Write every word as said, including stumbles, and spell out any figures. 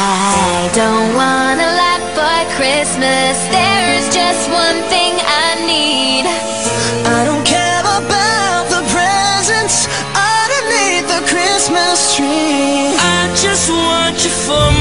I don't want a lot for Christmas. There is just one thing I need. I don't care about the presents underneath the Christmas tree. I just want you for me.